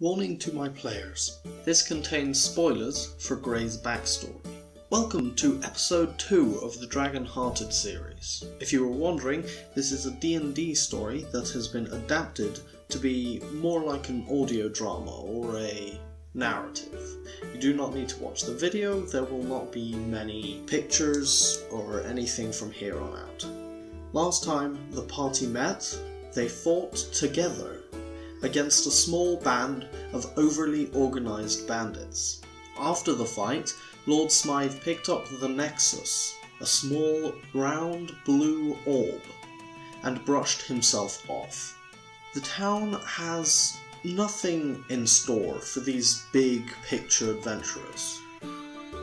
Warning to my players, this contains spoilers for Grey's backstory. Welcome to episode 2 of the Dragonhearted series. If you were wondering, this is a D&D story that has been adapted to be more like an audio drama or a narrative. You do not need to watch the video, there will not be many pictures or anything from here on out. Last time the party met, they fought together against a small band of overly organised bandits. After the fight, Lord Smythe picked up the Nexus, a small, round, blue orb, and brushed himself off. The town has nothing in store for these big picture adventurers,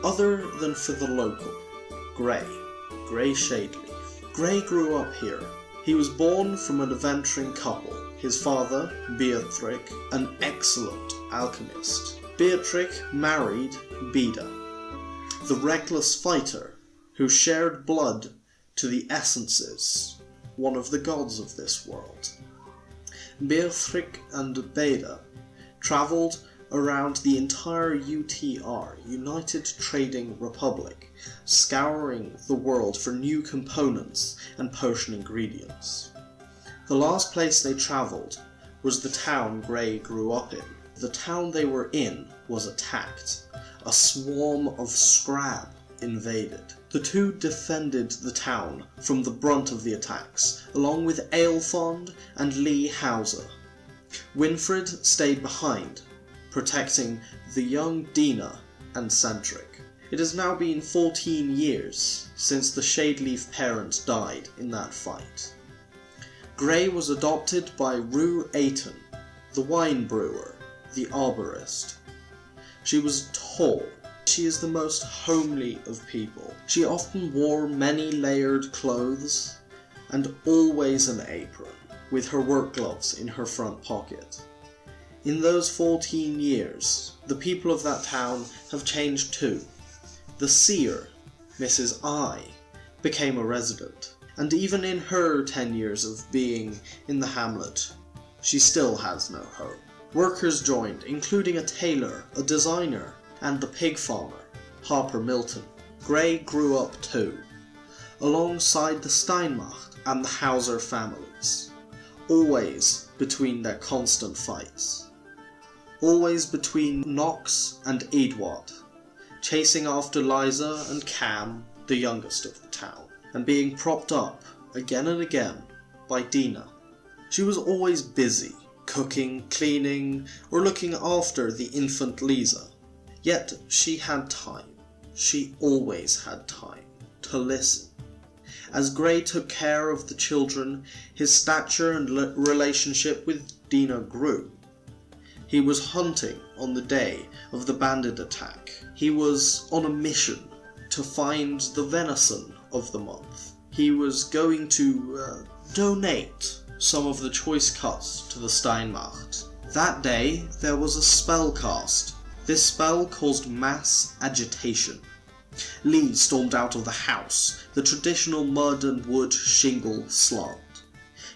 other than for the local, Grey Shadeleaf. Grey grew up here. He was born from an adventuring couple. His father, Beatric, an excellent alchemist. Beatric married Beda, the reckless fighter who shared blood to the essences, one of the gods of this world. Beatric and Beda travelled around the entire UTR, United Trading Republic, scouring the world for new components and potion ingredients. The last place they travelled was the town Grey grew up in. The town they were in was attacked. A swarm of Scrab invaded. The two defended the town from the brunt of the attacks, along with Aelfond and Lee Hauser. Winfred stayed behind, protecting the young Dina and Centric. It has now been 14 years since the Shadeleaf parent died in that fight. Grey was adopted by Rue Aiton, the wine brewer, the arborist. She was tall. She is the most homely of people. She often wore many layered clothes and always an apron, with her work gloves in her front pocket. In those 14 years, the people of that town have changed too. The seer, Mrs. I, became a resident. And even in her 10 years of being in the hamlet, she still has no home. Workers joined, including a tailor, a designer, and the pig farmer, Harper Milton. Grey grew up too, alongside the Steinmacht and the Hauser families, always between their constant fights. Always between Knox and Edward, chasing after Liza and Cam, the youngest of the town, and being propped up, again and again, by Dina. She was always busy, cooking, cleaning, or looking after the infant Liza. Yet she had time. She always had time to listen. As Grey took care of the children, his stature and relationship with Dina grew. He was hunting on the day of the bandit attack. He was on a mission to find the venison of the month. He was going to donate some of the choice cuts to the Steinmacht. That day there was a spell cast. This spell caused mass agitation. Lee stormed out of the house, the traditional mud and wood shingle slant.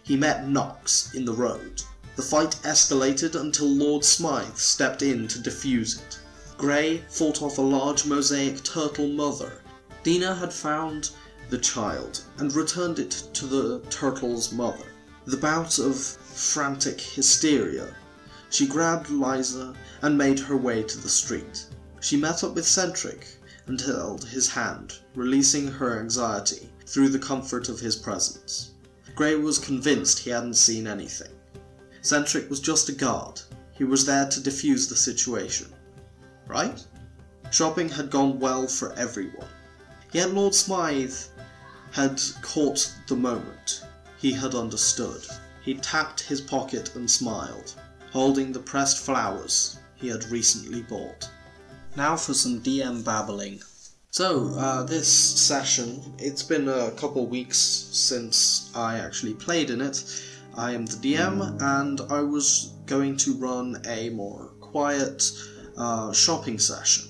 He met Knox in the road. The fight escalated until Lord Smythe stepped in to defuse it. Grey fought off a large mosaic turtle mother. Dina had found the child and returned it to the turtle's mother. The bout of frantic hysteria, she grabbed Liza and made her way to the street. She met up with Centric and held his hand, releasing her anxiety through the comfort of his presence. Grey was convinced he hadn't seen anything. Centric was just a guard. He was there to defuse the situation. Right? Shopping had gone well for everyone. Yet Lord Smythe had caught the moment. He had understood. He tapped his pocket and smiled, holding the pressed flowers he had recently bought. Now for some DM babbling. So, this session, it's been a couple weeks since I actually played in it. I am the DM, and I was going to run a more quiet shopping session.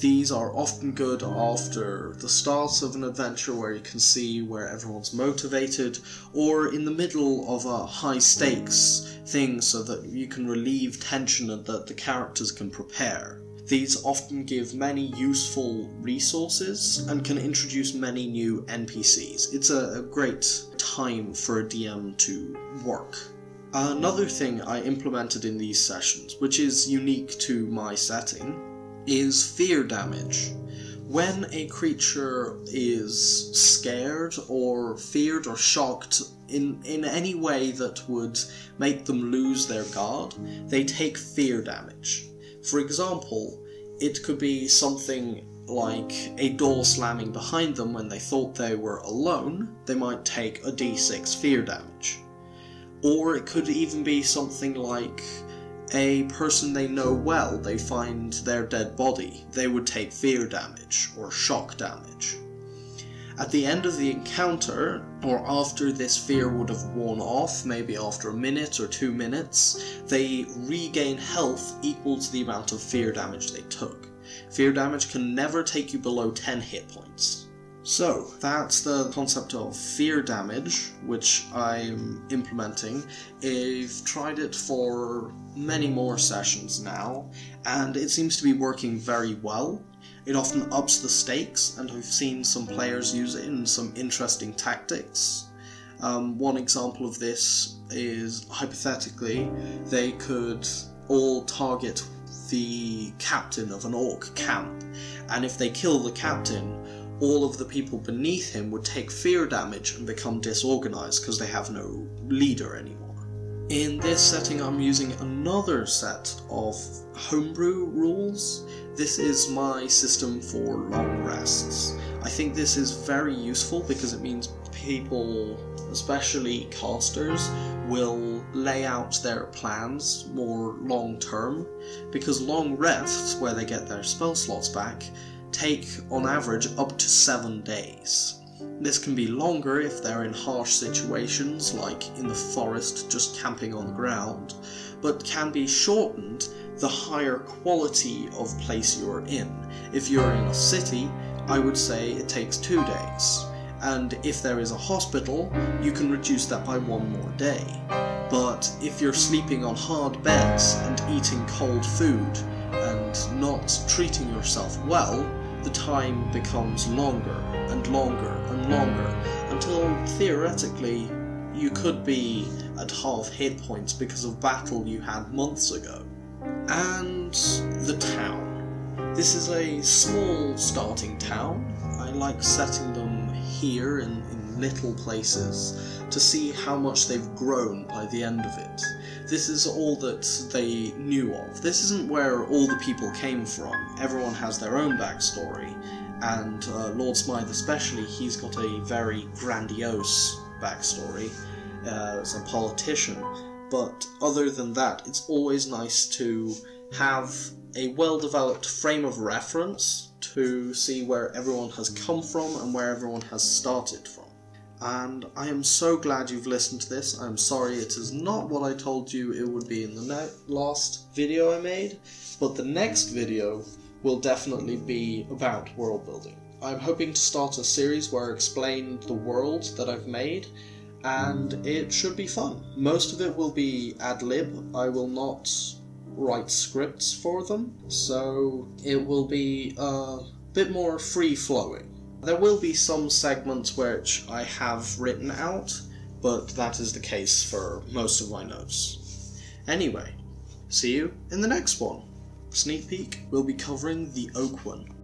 These are often good after the start of an adventure where you can see where everyone's motivated, or in the middle of a high stakes thing so that you can relieve tension and that the characters can prepare. These often give many useful resources and can introduce many new NPCs. It's a great time for a DM to work. Another thing I implemented in these sessions, which is unique to my setting, is fear damage. When a creature is scared or feared or shocked in any way that would make them lose their guard, they take fear damage. For example, it could be something like a door slamming behind them when they thought they were alone. They might take a d6 fear damage. Or it could even be something like a person they know well, they find their dead body. They would take fear damage or shock damage. At the end of the encounter, or after this fear would have worn off, maybe after a minute or 2 minutes, they regain health equal to the amount of fear damage they took. Fear damage can never take you below 10 hit points. So, that's the concept of fear damage, which I'm implementing. I've tried it for many more sessions now, and it seems to be working very well. It often ups the stakes, and I've seen some players use it in some interesting tactics. One example of this is, hypothetically, they could all target the captain of an orc camp, and if they kill the captain, all of the people beneath him would take fear damage and become disorganized because they have no leader anymore. In this setting, I'm using another set of homebrew rules. This is my system for long rests. I think this is very useful because it means people, especially casters, will lay out their plans more long term, because long rests, where they get their spell slots back, take on average up to 7 days. This can be longer if they're in harsh situations, like in the forest just camping on the ground, but can be shortened the higher quality of place you're in. If you're in a city, I would say it takes 2 days, and if there is a hospital, you can reduce that by 1 more day. But if you're sleeping on hard beds and eating cold food and not treating yourself well, the time becomes longer and longer and longer, until theoretically you could be at half hit points because of battle you had months ago. And the town. This is a small starting town. I like setting them here in little places to see how much they've grown by the end of it. This is all that they knew of. This isn't where all the people came from. Everyone has their own backstory, and Lord Smythe especially, he's got a very grandiose backstory as a politician. But other than that, it's always nice to have a well-developed frame of reference to see where everyone has come from and where everyone has started from. And I am so glad you've listened to this. I'm sorry it is not what I told you it would be in the last video I made, but the next video will definitely be about world building. I'm hoping to start a series where I explain the world that I've made, and it should be fun. Most of it will be ad lib. I will not write scripts for them, so it will be a bit more free-flowing. There will be some segments which I have written out, but that is the case for most of my notes. Anyway, see you in the next one. Sneak peek, we'll be covering the Oak one.